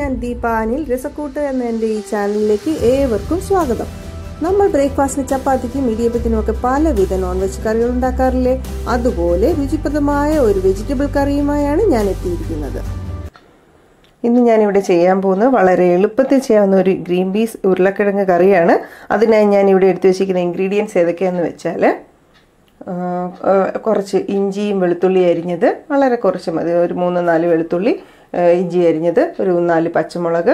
ഞാൻ ദീപാനിൽ രസക്കൂട്ട് എന്ന എൻ്റെ ഈ ചാനലിലേക്ക് ഏവർക്കും സ്വാഗതം. നമ്മൾ ബ്രേക്ക്ഫാസ്റ്റിന് ചപ്പാത്തിക്കും ഇടിയപ്പത്തിനും ഒക്കെ പലവിധ നോൺ വെജ് കറികൾ ഉണ്ടാക്കാറില്ലേ, അതുപോലെ രുചിപ്രദമായ ഒരു വെജിറ്റബിൾ കറിയുമായാണ് ഞാൻ എത്തിയിരിക്കുന്നത്. ഇന്ന് ഞാനിവിടെ ചെയ്യാൻ പോകുന്നത് വളരെ എളുപ്പത്തിൽ ചെയ്യാവുന്ന ഒരു ഗ്രീൻ പീസ് ഉരുളക്കിഴങ്ങ് കറിയാണ്. അതിനായി ഞാനിവിടെ എടുത്തു വെച്ചിരിക്കുന്ന ഇൻഗ്രീഡിയൻസ് ഏതൊക്കെയാണെന്ന് വെച്ചാൽ, കുറച്ച് ഇഞ്ചിയും വെളുത്തുള്ളി അരിഞ്ഞത്, വളരെ കുറച്ച് മതി, ഒരു 3-4 വെളുത്തുള്ളി, ഇഞ്ചി അരിഞ്ഞത്, ഒരു 4 പച്ചമുളക്,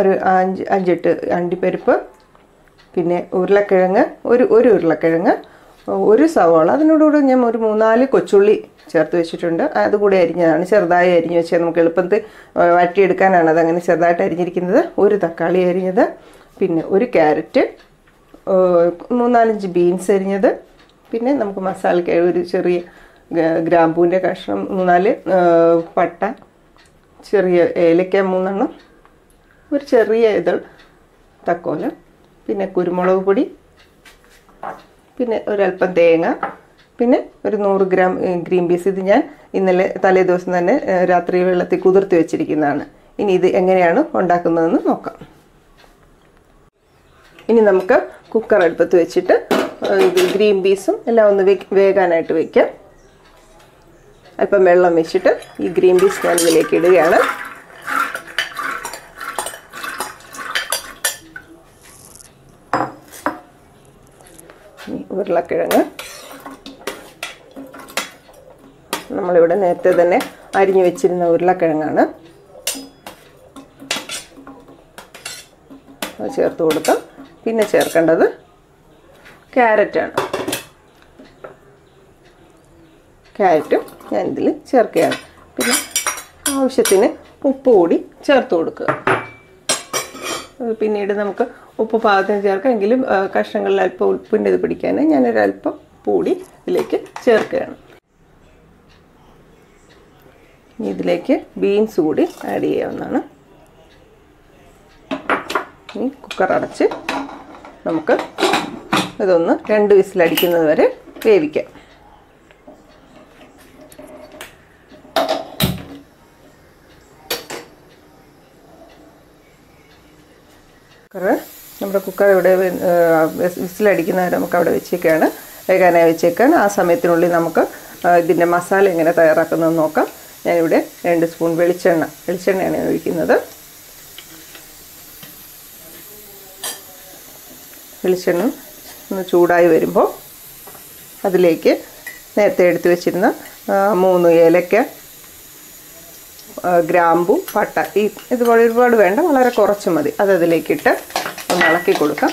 ഒരു 5-8 അണ്ടിപ്പരിപ്പ്, പിന്നെ ഉരുളക്കിഴങ്ങ്, ഒരു ഉരുളക്കിഴങ്ങ്, ഒരു സവാള, അതിനോടുകൂടി ഞാൻ ഒരു 3-4 കൊച്ചുള്ളി ചേർത്ത് വെച്ചിട്ടുണ്ട്. അതുകൂടി അരിഞ്ഞതാണ്, ചെറുതായി അരിഞ്ഞ് വെച്ചാൽ നമുക്ക് എളുപ്പത്തിൽ വഴറ്റിയെടുക്കാനാണ് അതങ്ങനെ ചെറുതായിട്ട് അരിഞ്ഞിരിക്കുന്നത്. ഒരു തക്കാളി അരിഞ്ഞത്, പിന്നെ ഒരു ക്യാരറ്റ്, 3-4 ബീൻസ് അരിഞ്ഞത്, പിന്നെ നമുക്ക് മസാലയ്ക്ക് ഒരു ചെറിയ ഗ്രാമ്പൂവിൻ്റെ കഷ്ണം, 3-4 പട്ട, ചെറിയ ഏലയ്ക്ക 3 എണ്ണം, ഒരു ചെറിയ ഇതൾ തക്കോല, പിന്നെ കുരുമുളക് പൊടി, പിന്നെ ഒരല്പം തേങ്ങ, പിന്നെ ഒരു 100 ഗ്രാം ഗ്രീൻ പീസ്. ഇത് ഞാൻ ഇന്നലെ തലേദിവസം തന്നെ രാത്രി വെള്ളത്തിൽ കുതിർത്ത് വെച്ചിരിക്കുന്നതാണ്. ഇനി ഇത് എങ്ങനെയാണ് ഉണ്ടാക്കുന്നതെന്ന് നോക്കാം. ഇനി നമുക്ക് കുക്കർ അടുപ്പത്ത് വെച്ചിട്ട് ഗ്രീൻ പീസും എല്ലാം ഒന്ന് വേകാനായിട്ട് വയ്ക്കാം. അല്പം വെള്ളം വെച്ചിട്ട് ഈ ഗ്രീൻ പീസ് ഞാൻ ഇതിലേക്ക് ഇടുകയാണ്. ഉരുളക്കിഴങ്ങ് നമ്മളിവിടെ നേരത്തെ തന്നെ അരിഞ്ഞു വെച്ചിരുന്ന ഉരുളക്കിഴങ്ങാണ്, അത് ചേർത്ത് കൊടുത്ത് പിന്നെ ചേർക്കേണ്ടത് ക്യാരറ്റാണ്. ക്യാരറ്റും ഞാൻ ഇതിൽ ചേർക്കുകയാണ്. പിന്നെ ആവശ്യത്തിന് ഉപ്പ് കൂടി ചേർത്ത് കൊടുക്കുക. പിന്നീട് നമുക്ക് ഉപ്പ് പാകത്തിന് ചേർക്കാം, എങ്കിലും കഷ്ണങ്ങളിൽ അല്പം ഉപ്പിൻ്റെ ഇത് പിടിക്കാൻ ഞാനൊരല്പം ഉപ്പ് കൂടി ഇതിലേക്ക് ചേർക്കുകയാണ്. ഇനി ഇതിലേക്ക് ബീൻസ് കൂടി ആഡ് ചെയ്യാവുന്നതാണ്. ഇനി കുക്കർ അടച്ച് നമുക്ക് ഇതൊന്ന് 2 വിസിലടിക്കുന്നത് വരെ വേവിക്കാം. നമ്മുടെ കുക്കർ ഇവിടെ വിസിലടിക്കുന്ന വരെ നമുക്ക് അവിടെ വെച്ചേക്കാണ്, വേഗാനായി വെച്ചേക്കാണ്. ആ സമയത്തിനുള്ളിൽ നമുക്ക് ഇതിൻ്റെ മസാല എങ്ങനെ തയ്യാറാക്കുന്നതെന്ന് നോക്കാം. ഞാനിവിടെ 2 സ്പൂൺ വെളിച്ചെണ്ണയാണ് ഞാൻ ഒഴിക്കുന്നത്. വെളിച്ചെണ്ണ ഒന്ന് ചൂടായി വരുമ്പോൾ അതിലേക്ക് നേരത്തെ എടുത്തു വെച്ചിരുന്ന 3 ഏലയ്ക്ക, ഗ്രാമ്പു, പട്ട, ഈ ഇതുപോലെ ഒരുപാട് വേണ്ട, വളരെ കുറച്ച് മതി, അതിലേക്കിട്ട് ഒന്ന് ഇളക്കി കൊടുക്കാം.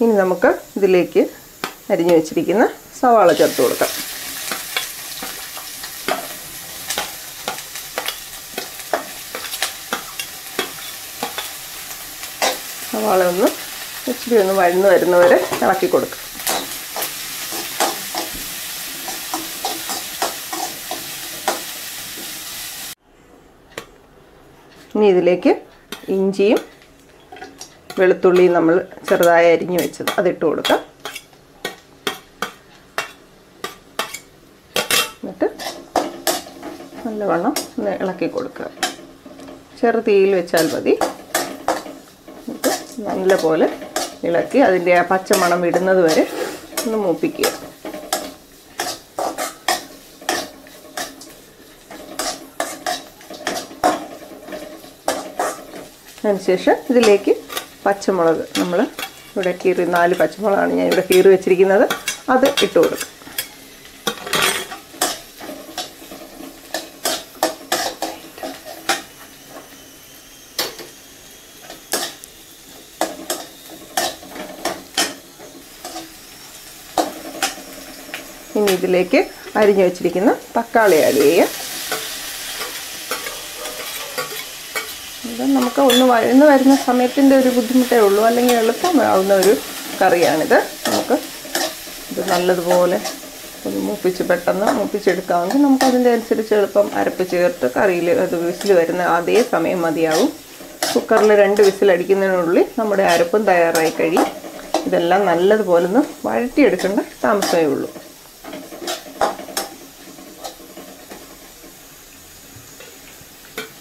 ഇനി നമുക്ക് ഇതിലേക്ക് അരിഞ്ഞു വെച്ചിരിക്കുന്ന സവാള ചേർത്ത് കൊടുക്കാം. സവാള ഒന്ന് ഇച്ചിരി ഒന്ന് വഴന്ന് വരുന്നവരെ ഇളക്കി കൊടുക്കാം. ഇനി ഇതിലേക്ക് ഇഞ്ചിയും വെളുത്തുള്ളി നമ്മൾ ചെറുതായി അരിഞ്ഞു വെച്ചത് അതിട്ട് കൊടുക്കാം. എന്നിട്ട് നല്ലവണ്ണം ഒന്ന് ഇളക്കി കൊടുക്കുക. ചെറു തീയിൽ വെച്ചാൽ മതി. എന്നിട്ട് നല്ലപോലെ ഇളക്കി അതിൻ്റെ ആ പച്ചമണം ഇടുന്നത് വരെ ഒന്ന് മൂപ്പിക്കുക. അതിനുശേഷം ഇതിലേക്ക് പച്ചമുളക്, നമ്മൾ ഇവിടെ കീറി 4 പച്ചമുളകാണ് ഞാൻ ഇവിടെ കീറി വെച്ചിരിക്കുന്നത്, അത് ഇട്ട് കൊടുക്കും. ഇനി ഇതിലേക്ക് അരിഞ്ഞു വെച്ചിരിക്കുന്ന തക്കാളി ആഡ് ചെയ്യുക. നമുക്ക് ഒന്ന് വഴന്ന് വരുന്ന സമയത്തിൻ്റെ ഒരു ബുദ്ധിമുട്ടേ ഉള്ളൂ, അല്ലെങ്കിൽ എളുപ്പമാവുന്ന ഒരു കറിയാണിത്. നമുക്ക് ഇത് നല്ലതുപോലെ മൂപ്പിച്ച് പെട്ടെന്ന് മൂപ്പിച്ചെടുക്കാമെങ്കിൽ നമുക്കതിൻ്റെ അനുസരിച്ച് എളുപ്പം അരപ്പ് ചേർത്ത് കറിയിൽ അത് വിസിൽ വരുന്ന അതേ സമയം മതിയാവും. കുക്കറിൽ 2 വിസിലടിക്കുന്നതിനുള്ളിൽ നമ്മുടെ അരപ്പും തയ്യാറായി കഴിയും. ഇതെല്ലാം നല്ലതുപോലെ ഒന്ന് വഴറ്റിയെടുക്കേണ്ട താമസമേ ഉള്ളൂ.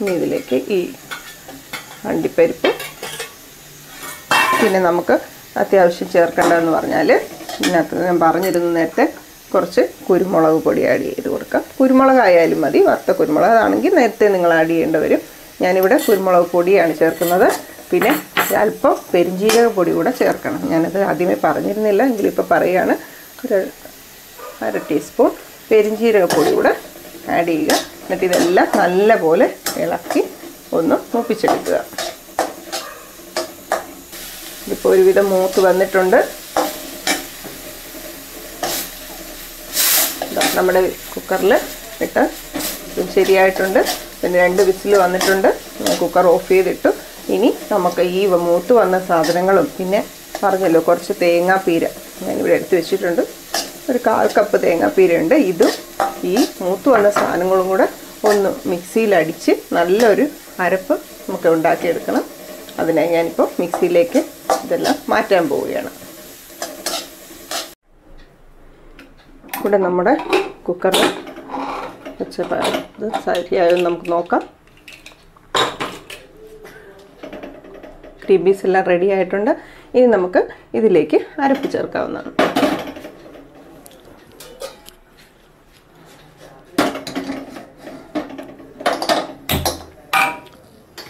ഇനി ഇതിലേക്ക് ഈ അണ്ടിപ്പരിപ്പ് പിന്നെ നമുക്ക് അത്യാവശ്യം ചേർക്കേണ്ടതെന്ന് പറഞ്ഞാൽ ഇതിനകത്ത് ഞാൻ പറഞ്ഞിരുന്ന നേരത്തെ കുറച്ച് കുരുമുളക് പൊടി ആഡ് ചെയ്ത് കൊടുക്കാം. കുരുമുളക് ആയാലും മതി, വറുത്ത കുരുമുളക് അതാണെങ്കിൽ നേരത്തെ നിങ്ങൾ ആഡ് ചെയ്യേണ്ടി വരും. ഞാനിവിടെ കുരുമുളക് പൊടിയാണ് ചേർക്കുന്നത്. പിന്നെ അല്പം പെരിഞ്ജീരക പൊടി കൂടെ ചേർക്കണം. ഞാനത് ആദ്യമേ പറഞ്ഞിരുന്നില്ല എങ്കിലും ഇപ്പോൾ പറയുകയാണ്. ഒരു 1/2 ടീസ്പൂൺ പെരിഞ്ജീരക പൊടി കൂടെ ആഡ് ചെയ്യുക. എന്നിട്ട് ഇതെല്ലാം നല്ലപോലെ ഇളക്കി ഒന്ന് മൂപ്പിച്ചെടുക്കുക. ഇതിപ്പോൾ ഒരുവിധം മൂത്ത് വന്നിട്ടുണ്ട്. നമ്മുടെ കുക്കറിൽ ഇട്ട് ശരിയായിട്ടുണ്ട്. പിന്നെ 2 വിസിൽ വന്നിട്ടുണ്ട്. കുക്കർ ഓഫ് ചെയ്തിട്ടു. ഇനി നമുക്ക് ഈ മൂത്ത് വന്ന സാധനങ്ങളും പിന്നെ പറഞ്ഞല്ലോ കുറച്ച് തേങ്ങാപ്പീര ഞാനിവിടെ എടുത്ത് വെച്ചിട്ടുണ്ട്. ഒരു 1/4 കപ്പ് തേങ്ങാപ്പീരയുണ്ട്. ഇതും ഈ മൂത്ത് വന്ന സാധനങ്ങളും കൂടെ ഒന്ന് മിക്സിയിലടിച്ച് നല്ലൊരു അരപ്പ് നമുക്ക് ഉണ്ടാക്കിയെടുക്കണം. അതിനായി ഞാനിപ്പോൾ മിക്സിയിലേക്ക് ഇതെല്ലാം മാറ്റാൻ പോവുകയാണ്. ഇവിടെ നമ്മുടെ കുക്കറിൽ വെച്ച് ശരിയായോ നമുക്ക് നോക്കാം. ഗ്രീൻ പീസ് എല്ലാം റെഡി ആയിട്ടുണ്ട്. ഇനി നമുക്ക് ഇതിലേക്ക് അരപ്പ് ചേർക്കാവുന്നതാണ്.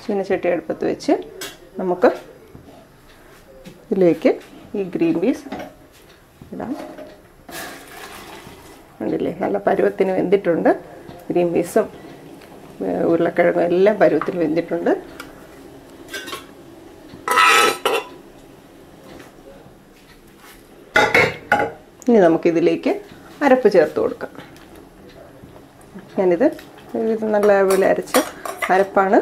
ചീനച്ചട്ടി അടുപ്പത്ത് വെച്ച് നമുക്ക് ഇതിലേക്ക് ഈ ഗ്രീൻ പീസ് ഇടാം. ഉണ്ടല്ലേ, നല്ല പരുവത്തിന് വെന്തിട്ടുണ്ട്. ഗ്രീൻ പീസും ഉരുളക്കിഴങ്ങും എല്ലാം പരുവത്തിന് വെന്തിട്ടുണ്ട്. ഇനി നമുക്കിതിലേക്ക് അരപ്പ് ചേർത്ത് കൊടുക്കാം. ഞാനിത് നല്ലപോലെ അരച്ച അരപ്പാണ്.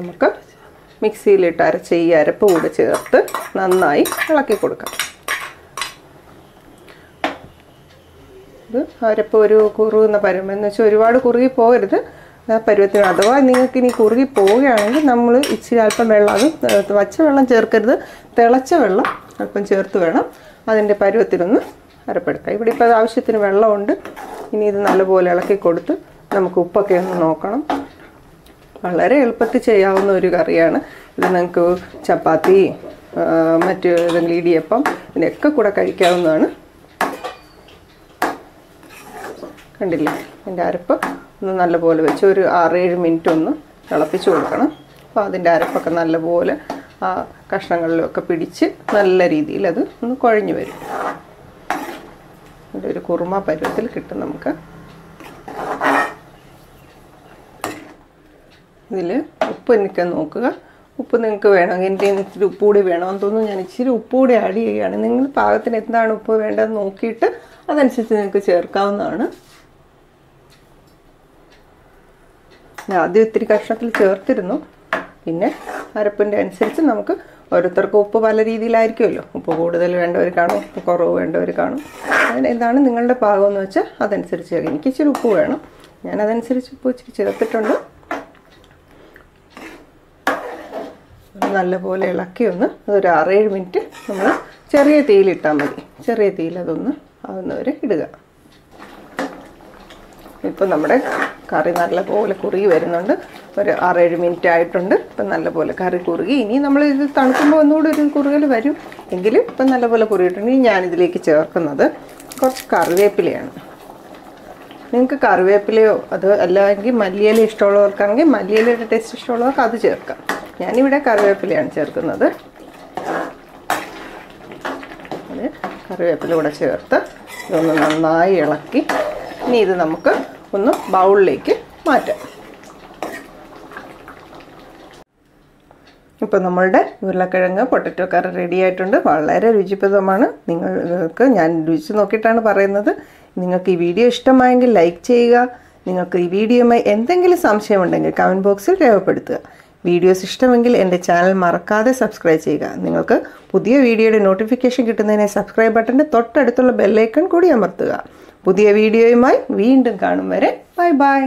നമുക്ക് മിക്സിയിലിട്ട് അരച്ച ഈ അരപ്പ് കൂടെ ചേർത്ത് നന്നായി ഇളക്കി കൊടുക്കാം. ഇത് അരപ്പ് ഒരു കുറുകുന്ന പരുവം എന്ന് വെച്ചാൽ ഒരുപാട് കുറുകി പോകരുത് പരുവത്തിന്. അഥവാ നിങ്ങൾക്ക് ഇനി കുറുകി പോവുകയാണെങ്കിൽ നമ്മൾ ഇച്ചിരി അല്പം വെള്ളം, അത് വച്ച വെള്ളം ചേർക്കരുത്, തിളച്ച വെള്ളം അല്പം ചേർത്ത് വേണം അതിൻ്റെ പരുവത്തിലൊന്ന് അരപ്പെടുക്കാം. ഇവിടെ ഇപ്പോൾ അത് ആവശ്യത്തിന് വെള്ളമുണ്ട്. ഇനി ഇത് നല്ലപോലെ ഇളക്കി കൊടുത്ത് നമുക്ക് ഉപ്പൊക്കെ ഒന്ന് നോക്കണം. വളരെ എളുപ്പത്തിൽ ചെയ്യാവുന്ന ഒരു കറിയാണ് ഇത്. നിങ്ങൾക്ക് ചപ്പാത്തി, മറ്റ് ഏതെങ്കിലും ഇടിയപ്പം, ഇതിനൊക്കെ കൂടെ കഴിക്കാവുന്നതാണ്. കണ്ടില്ല, അതിൻ്റെ അരപ്പ് ഒന്ന് നല്ലപോലെ വെച്ച് ഒരു 6-7 മിനിറ്റ് ഒന്ന് തിളപ്പിച്ച് കൊടുക്കണം. അപ്പോൾ അതിൻ്റെ അരപ്പൊക്കെ നല്ലപോലെ ആ കഷ്ണങ്ങളിലൊക്കെ പിടിച്ച് നല്ല രീതിയിൽ അത് ഒന്ന് കുഴഞ്ഞു വരും. ഒരു കുറുമ പരുവത്തിൽ കിട്ടും നമുക്ക്. ഇതിൽ ഉപ്പ് എനിക്ക് നോക്കുക. ഉപ്പ് നിങ്ങൾക്ക് വേണമെങ്കിൽ എൻ്റെ ഇച്ചിരി ഉപ്പ് കൂടി വേണമെന്ന് തോന്നുന്നു. ഞാൻ ഇച്ചിരി ഉപ്പ് കൂടി ആഡ് ചെയ്യുകയാണ്. നിങ്ങൾ പാകത്തിന് എന്താണ് ഉപ്പ് വേണ്ടതെന്ന് നോക്കിയിട്ട് അതനുസരിച്ച് നിങ്ങൾക്ക് ചേർക്കാവുന്നതാണ്. ആദ്യം ഇത്തിരി കഷ്ണത്തിൽ ചേർത്തിരുന്നു. പിന്നെ അരപ്പിൻ്റെ അനുസരിച്ച് നമുക്ക് ഓരോരുത്തർക്കും ഉപ്പ് പല രീതിയിലായിരിക്കുമല്ലോ. ഉപ്പ് കൂടുതൽ വേണ്ടവർ കാണും, ഉപ്പ് കുറവ് വേണ്ടവർ കാണും. അങ്ങനെ എന്താണ് നിങ്ങളുടെ പാകം എന്ന് വെച്ചാൽ അതനുസരിച്ച്. എനിക്ക് ഇച്ചിരി ഉപ്പ് വേണം, ഞാനതനുസരിച്ച് ഉപ്പ് ഇച്ചിരി ചേർത്തിട്ടുണ്ട്. നല്ലപോലെ ഇളക്കി ഒന്ന് അതൊരു 6-7 മിനിറ്റ് നമ്മൾ ചെറിയ തീയിലിട്ടാൽ മതി. ചെറിയ തീയിൽ അതൊന്ന് ആവുന്നവരെ ഇടുക. ഇപ്പം നമ്മുടെ കറി നല്ലപോലെ കുറുകി വരുന്നുണ്ട്. ഒരു 6-7 മിനിറ്റ് ആയിട്ടുണ്ട്. ഇപ്പം നല്ലപോലെ കറി കുറുകി. ഇനി നമ്മൾ ഇത് തണുക്കുമ്പോൾ ഒന്നുകൂടി ഒരു കുറുകൽ വരും. എങ്കിലും ഇപ്പം നല്ലപോലെ കുറുകിയിട്ടുണ്ടെങ്കിൽ ഞാനിതിലേക്ക് ചേർക്കുന്നത് കുറച്ച് കറിവേപ്പിലയാണ്. നിങ്ങൾക്ക് കറിവേപ്പിലയോ അത് അല്ലെങ്കിൽ മല്ലിയില ഇഷ്ടമുള്ളവർക്കാണെങ്കിൽ മല്ലിയിലയുടെ ടേസ്റ്റ് ഇഷ്ടമുള്ളവർക്ക് അത് ചേർക്കാം. ഞാനിവിടെ കറിവേപ്പിലയാണ് ചേർക്കുന്നത്. അത് കറിവേപ്പില കൂടെ ചേർത്ത് ഇതൊന്ന് നന്നായി ഇളക്കി ഇനി ഇത് നമുക്ക് ഒന്ന് ബൗളിലേക്ക് മാറ്റാം. ഇപ്പോൾ നമ്മളുടെ ഉരുളക്കിഴങ്ങ് പൊട്ടറ്റോ കറി റെഡി ആയിട്ടുണ്ട്. വളരെ രുചിപ്രദമാണ്. നിങ്ങൾക്ക് ഞാൻ രുചിച്ച് നോക്കിയിട്ടാണ് പറയുന്നത്. നിങ്ങൾക്ക് ഈ വീഡിയോ ഇഷ്ടമായെങ്കിൽ ലൈക്ക് ചെയ്യുക. നിങ്ങൾക്ക് ഈ വീഡിയോയുമായി എന്തെങ്കിലും സംശയമുണ്ടെങ്കിൽ കമൻറ്റ് ബോക്സിൽ രേഖപ്പെടുത്തുക. വീഡിയോസ് ഇഷ്ടമെങ്കിൽ എൻ്റെ ചാനൽ മറക്കാതെ സബ്സ്ക്രൈബ് ചെയ്യുക. നിങ്ങൾക്ക് പുതിയ വീഡിയോയുടെ നോട്ടിഫിക്കേഷൻ കിട്ടുന്നതിന് സബ്സ്ക്രൈബ് ബട്ടൻ്റെ തൊട്ടടുത്തുള്ള ബെൽ ഐക്കൺ കൂടി അമർത്തുക. പുതിയ വീഡിയോയുമായി വീണ്ടും കാണും വരെ ബൈ ബൈ.